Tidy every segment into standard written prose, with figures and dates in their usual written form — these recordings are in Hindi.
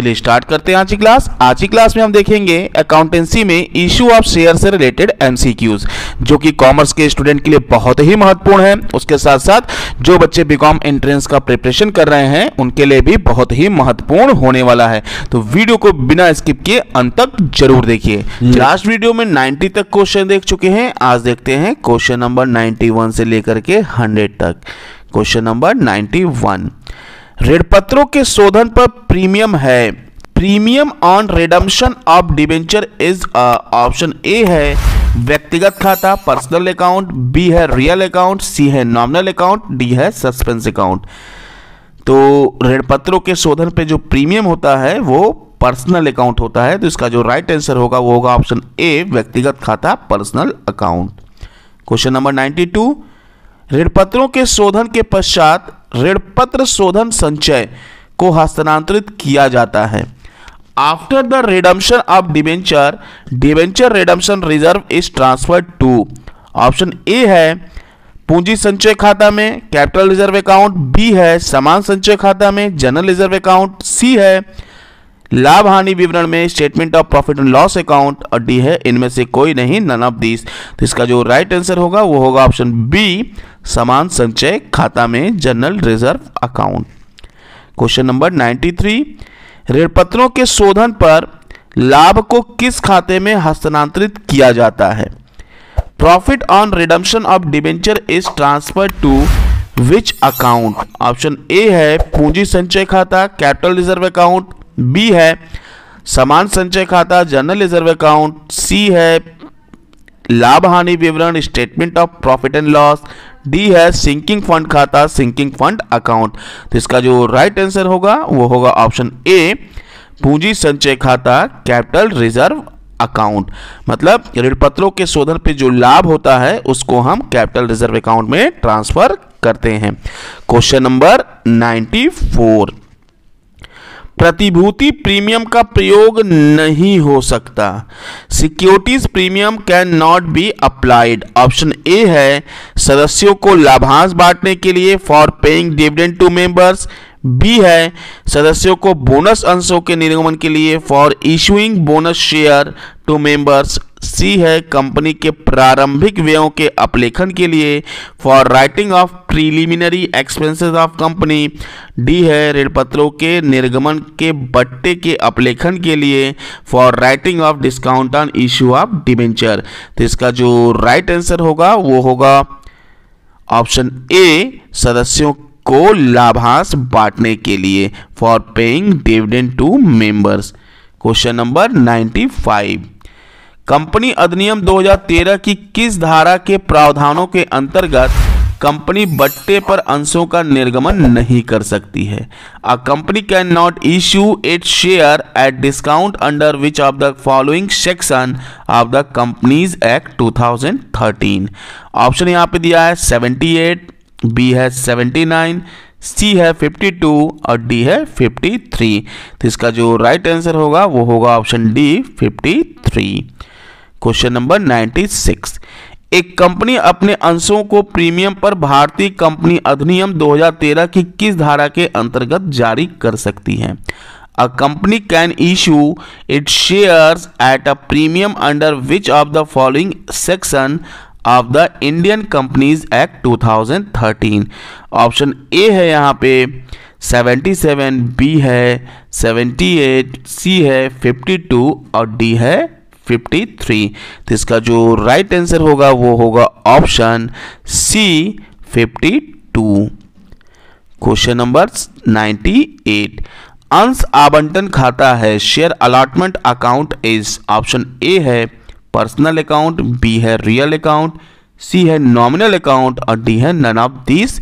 चलिए स्टार्ट करते हैं आज की क्लास। आज की क्लास में हम देखेंगे अकाउंटेंसी में इश्यू ऑफ शेयर से रिलेटेड एमसीक्यूज, जो कि कॉमर्स के स्टूडेंट के लिए बहुत ही महत्वपूर्ण है। उसके साथ साथ जो बच्चे बीकॉम एंट्रेंस का प्रिपरेशन कर रहे हैं उनके लिए भी बहुत ही महत्वपूर्ण होने वाला है। तो वीडियो को बिना स्किप किए अंत तक जरूर देखिए। लास्ट वीडियो में 90 तक क्वेश्चन देख चुके हैं, आज देखते हैं क्वेश्चन नंबर 91 से लेकर के 100 तक। क्वेश्चन नंबर 91, ऋण पत्रों के शोधन पर प्रीमियम है। Premium on redemption of debenture is option A है व्यक्तिगत खाता पर्सनल अकाउंट, बी है रियल अकाउंट, सी है नॉमिनल अकाउंट, डी है सस्पेंस अकाउंट। तो ऋण पत्रों के शोधन पे जो प्रीमियम होता है वो पर्सनल अकाउंट होता है। तो इसका जो राइट आंसर होगा वो होगा ऑप्शन ए व्यक्तिगत खाता पर्सनल अकाउंट। क्वेश्चन नंबर 92, ऋण पत्रों के शोधन के पश्चात ऋण पत्र शोधन संचय को हस्तांतरित किया जाता है। After the redemption of debenture, debenture redemption reserve is transferred to, option A है पूंजी संचय खाता में कैपिटल रिजर्व अकाउंट, बी है समान संचय खाता में जनरल रिजर्व अकाउंट, सी है लाभ हानि विवरण में statement of profit and loss account, और डी है इनमें से कोई नहीं, नन ऑफ दीज। तो इसका जो राइट आंसर होगा वो होगा ऑप्शन बी समान संचय खाता में general reserve account. Question number 93, ऋण पत्रों के शोधन पर लाभ को किस खाते में हस्तांतरित किया जाता है। Profit on redemption of debenture is transferred to which account, option A है पूंजी संचय खाता कैपिटल रिजर्व अकाउंट, बी है समान संचय खाता जनरल रिजर्व अकाउंट, सी है लाभ हानि विवरण statement of profit and loss, D है सिंकिंग फंड खाता सिंकिंग फंड अकाउंट। तो इसका जो राइट आंसर होगा वो होगा ऑप्शन ए पूंजी संचय खाता कैपिटल रिजर्व अकाउंट। मतलब ऋण पत्रों के शोधन पे जो लाभ होता है उसको हम कैपिटल रिजर्व अकाउंट में ट्रांसफर करते हैं। क्वेश्चन नंबर 94, प्रतिभूति प्रीमियम का प्रयोग नहीं हो सकता। Securities premium can not be applied, option A है सदस्यों को लाभांश बांटने के लिए for paying dividend to members, B है सदस्यों को बोनस अंशों के निर्गमन के लिए for issuing bonus share to members, C है कंपनी के प्रारंभिक व्ययों के अपलेखन के लिए for writing off preliminary expenses of company, D है ऋण पत्रों के निर्गमन के बट्टे के अपलेखन के लिए for writing off discount on issue of debenture. तो इसका जो राइट आंसर होगा वो होगा ऑप्शन ए सदस्यों को लाभांश बांटने के लिए for paying dividend to members. Question number 95, company अधिनियम 2013 की किस धारा के प्रावधानों के अंतर्गत कंपनी बट्टे पर अंशों का निर्गमन नहीं कर सकती है। A company can not issue its share at discount under which of the following section of the companies act 2013। Option यहाँ पे दिया है 78, बी है 79, सी है 52 और डी है 53। तो इसका जो राइट आंसर होगा वो होगा ऑप्शन डी 53। क्वेश्चन नंबर 96, एक कंपनी अपने अंशों को प्रीमियम पर भारतीय कंपनी अधिनियम 2013 की किस धारा के अंतर्गत जारी कर सकती है। A company can issue its shares at a premium under which of the following section of the Indian companies act 2013। Option A है यहाँ पे 77, बी है 78, सी है 52 और डी है 53। तो इसका जो राइट आंसर होगा वो होगा ऑप्शन सी 52। क्वेश्चन नंबर 98, अंश आवंटन खाता है। Share allotment account is, option A है पर्सनल अकाउंट, बी है रियल अकाउंट, सी है नॉमिनल अकाउंट और डी है नन ऑफ दिस।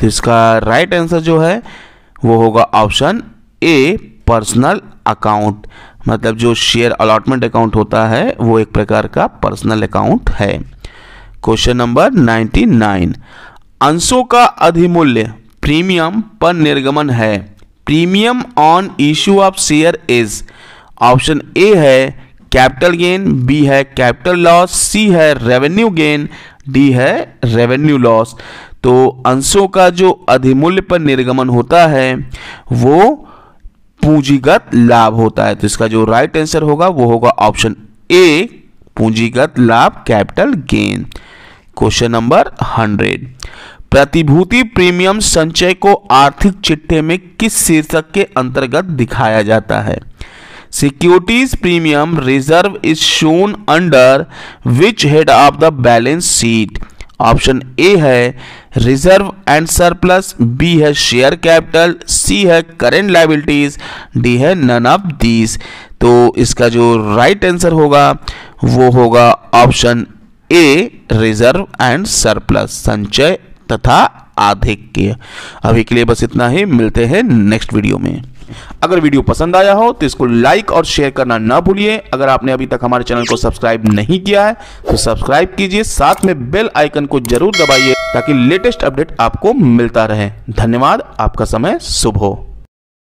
तो इसका राइट आंसर जो है वो होगा ऑप्शन ए पर्सनल अकाउंट। मतलब जो शेयर अलॉटमेंट अकाउंट होता है वो एक प्रकार का पर्सनल अकाउंट है। क्वेश्चन नंबर 99, अंशों का अधिमूल्य प्रीमियम पर निर्गमन है। Premium on issue of share is, option A है कैपिटल गेन, बी है कैपिटल लॉस, सी है रेवेन्यू गेन, डी है रेवेन्यू लॉस। तो अंशों का जो अधिमूल्य पर निर्गमन होता है वो पूंजीगत लाभ होता है। तो इसका जो राइट आंसर होगा वो होगा ऑप्शन ए, पूंजीगत लाभ कैपिटल गेन। क्वेश्चन नंबर 100, प्रतिभूति प्रीमियम संचय को आर्थिक चिट्ठे में किस शीर्षक के अंतर्गत दिखाया जाता है? Securities premium reserve is shown under which head of the balance sheet? Option A है रिजर्व एंड सरप्लस, बी है शेयर कैपिटल, सी है करेंट लायबिलिटीज, डी है नन ऑफ दीज। तो इसका जो राइट आंसर होगा वो होगा option A, reserve and surplus, संचय तथा आधिक्य। अभी के लिए बस इतना ही, मिलते हैं नेक्स्ट वीडियो में। अगर वीडियो पसंद आया हो तो इसको लाइक और शेयर करना ना भूलिए। अगर आपने अभी तक हमारे चैनल को सब्सक्राइब नहीं किया है तो सब्सक्राइब कीजिए, साथ में बेल आइकन को जरूर दबाइए ताकि लेटेस्ट अपडेट आपको मिलता रहे। धन्यवाद, आपका समय शुभ हो।